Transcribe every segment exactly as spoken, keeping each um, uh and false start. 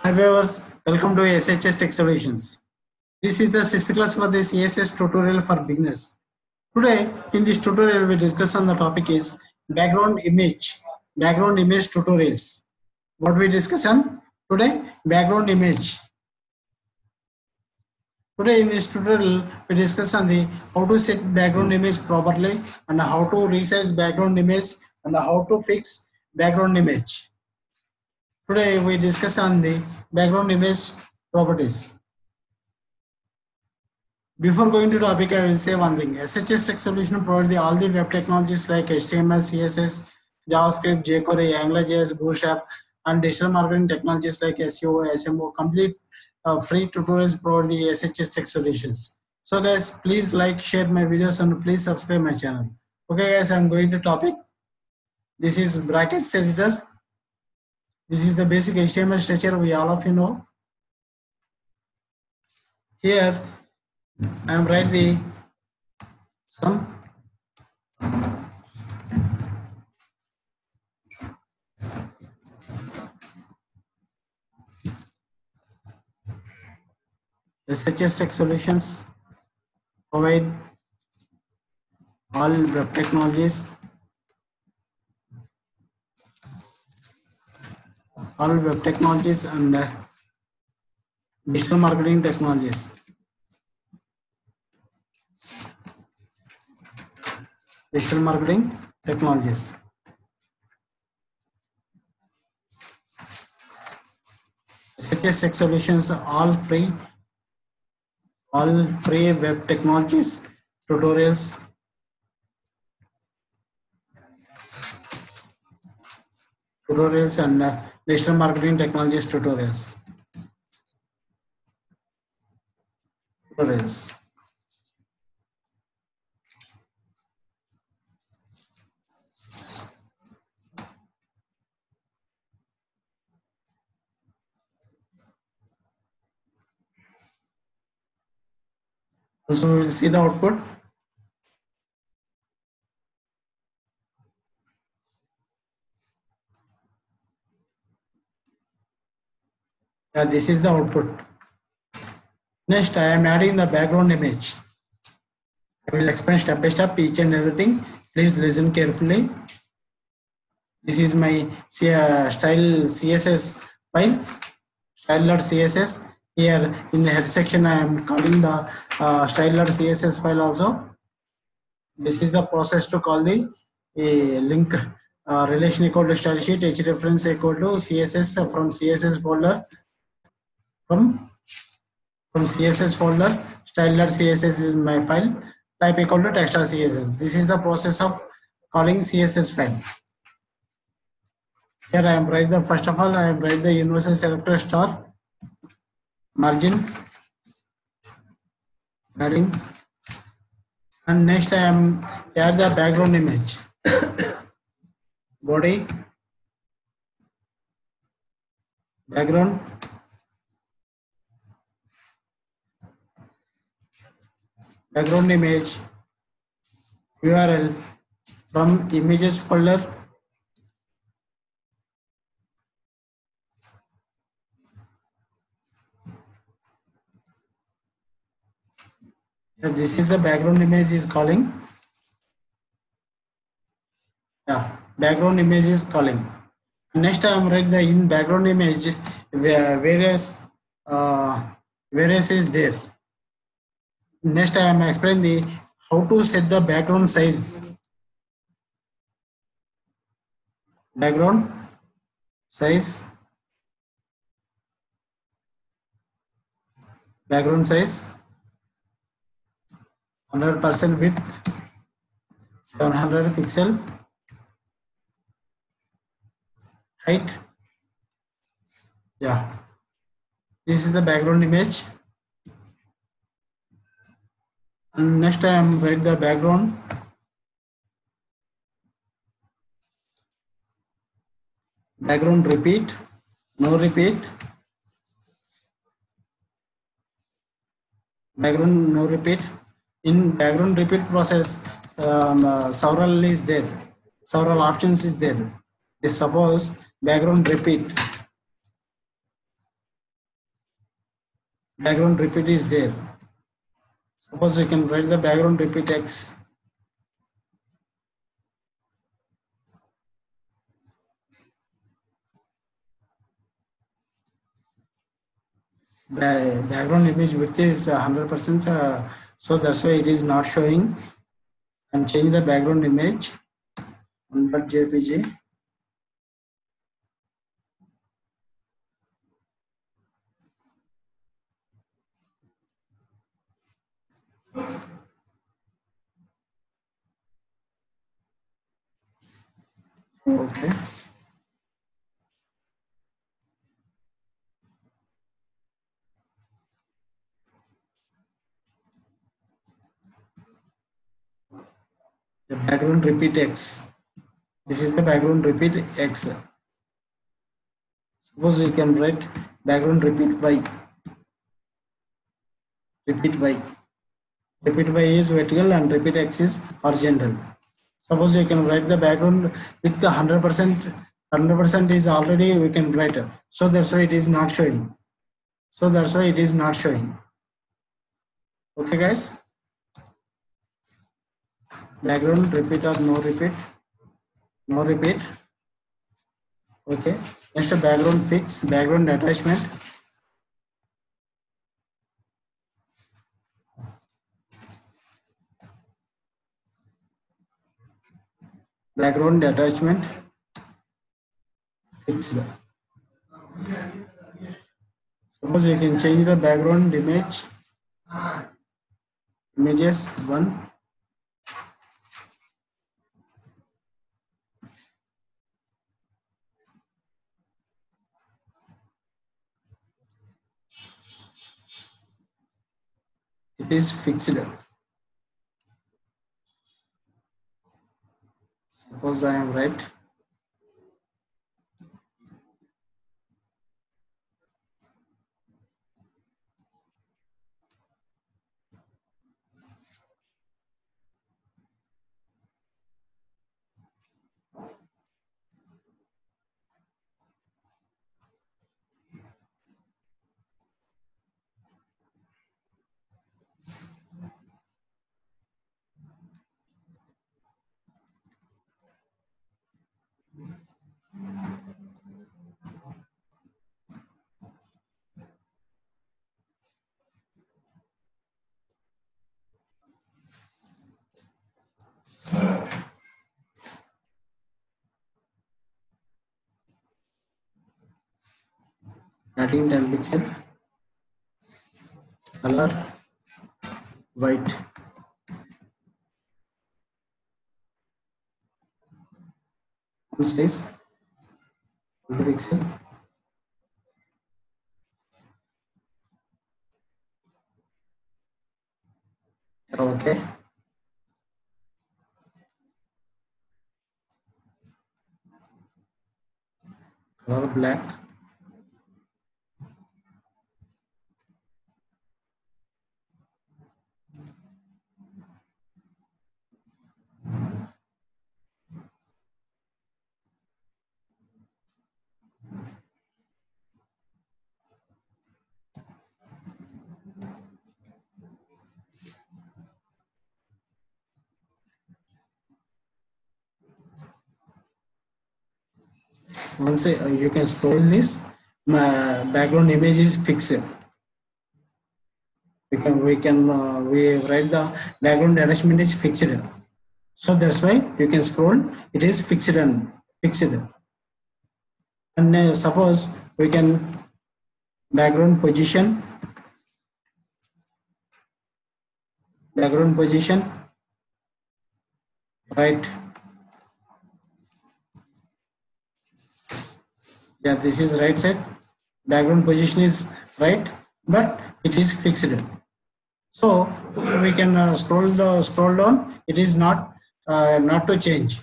Hi viewers, welcome to A S H S Tech Solutions. This is the sixth class for this A S H S tutorial for beginners. Today in this tutorial we discuss on the topic is background image, background image tutorials. What we discuss on today? Background image. Today in this tutorial we discuss on the how to set background image properly and how to resize background image and how to fix background image. Today we discuss on the background image properties. Before going to topic, I will say one thing. A S H S Tech Solution provides all the web technologies like H T M L, C S S, JavaScript, jQuery, AngularJS, Bootstrap, and digital marketing technologies like S E O, S M O. Complete uh, free tutorials provide the A S H S Tech Solutions. So guys, please like, share my videos, and please subscribe my channel. Okay guys, I am going to topic. This is brackets editor. This is the basic H T M L structure we all of you know. Here I am write the some A S H S Tech Solutions provide all web technologies. All web technologies and uh, digital marketing technologies. Digital marketing technologies. A S H S Tech Solutions all free, all free web technologies tutorials. Tutorials and uh, digital marketing technologies tutorials. Tutorials. So we will see the output. Yeah, this is the output. Next, I am adding the background image. I will explain step by step each and everything. Please listen carefully. This is my style C S S file, style.css. Here in the head section, I am calling the uh, style.css file also. This is the process to call the uh, link uh, relation equal to style sheet, hrefs equal to C S S from C S S folder. From, from C S S folder, style.css is my file, type equal to text.css. This is the process of calling C S S file. Here I am write the, first of all, I am write the universal selector star, margin, padding, and next I am add the background image, body, background, background image, U R L from images folder, yeah, this is the background image is calling, yeah, background image is calling. Next I am write the in background images where various, uh, various is there. Next, I am explain the how to set the background size. Background size. Background size. one hundred percent width. seven hundred pixel. Height. Yeah. This is the background image. Next I am write the background background repeat, no repeat, background no repeat. In background repeat process um, uh, several is there, several options is there. They suppose background repeat, background repeat is there. Suppose we can write the background repeat X. The background image width is one hundred percent, uh, so that's why it is not showing. And change the background image convert J P G. Okay. The background repeat X. This is the background repeat X. Suppose we can write background repeat Y. Repeat Y. Repeat Y is vertical and repeat X is horizontal. Suppose you can write the background with the one hundred percent. one hundred percent is already we can write it. So that's why it is not showing. So that's why it is not showing. Okay, guys. Background repeat or no repeat? No repeat. Okay. Next, background fix, background attachment. Background attachment fixed. Suppose you can change the background image, images one. It is fixed. Suppose I am right. thirteen ten pixel color white. What's this? Pixel. Okay. Color black. Once uh, you can scroll this, my background image is fixed. We can we can uh, we write the background attachment is fixed. So that's why you can scroll. It is fixed and fixed. And uh, suppose we can background position. Background position. Right. Yeah, this is right side. Background position is right, but it is fixed. So we can uh, scroll the scroll down. It is not uh, not to change.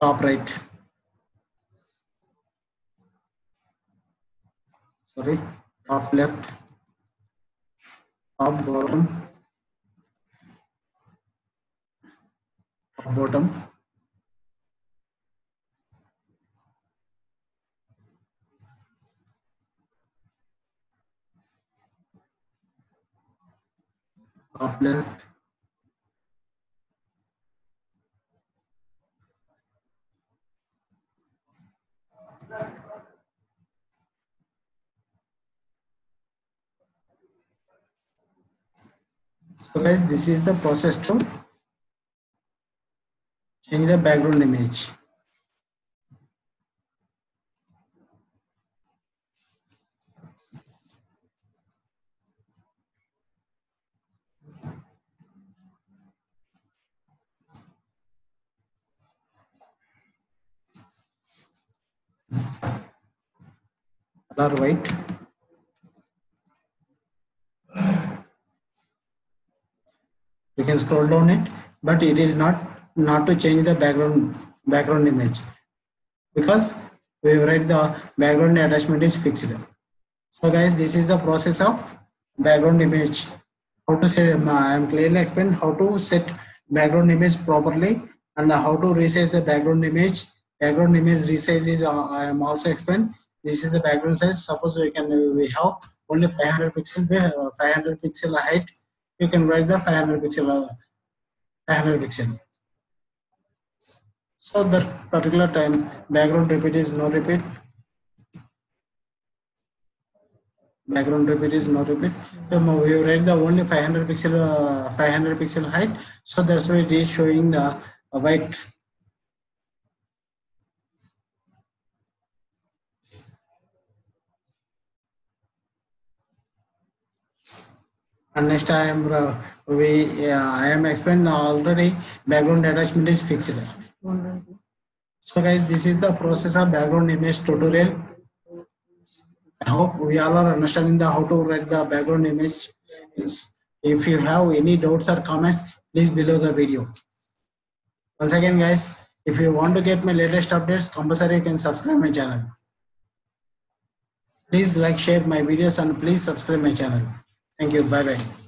Top right. Sorry, top left, of bottom of bottom of left So guys, this is the process to change the background image. Color white. You can scroll down it, but it is not not to change the background background image, because we write the background attachment is fixed. So guys, this is the process of background image. How to say, I am clearly explained how to set background image properly and how to resize the background image. Background image resize is uh, I am also explained. This is the background size. Suppose we can we have only five hundred pixel uh, five hundred pixel height. You can write the five hundred pixel, uh, five hundred pixel. So that particular time background repeat is no repeat. Background repeat is no repeat. So we write the only five hundred pixel, uh, five hundred pixel height. So that's why it is showing the uh, white. And next I am uh, we uh, I am explained already background attachment is fixed. So guys, this is the process of background image tutorial. I hope we all are understanding the how to write the background image. If you have any doubts or comments, please below the video. Once again guys, if you want to get my latest updates, compulsory you can subscribe my channel. Please like, share my videos and please subscribe my channel. Thank you. Bye bye.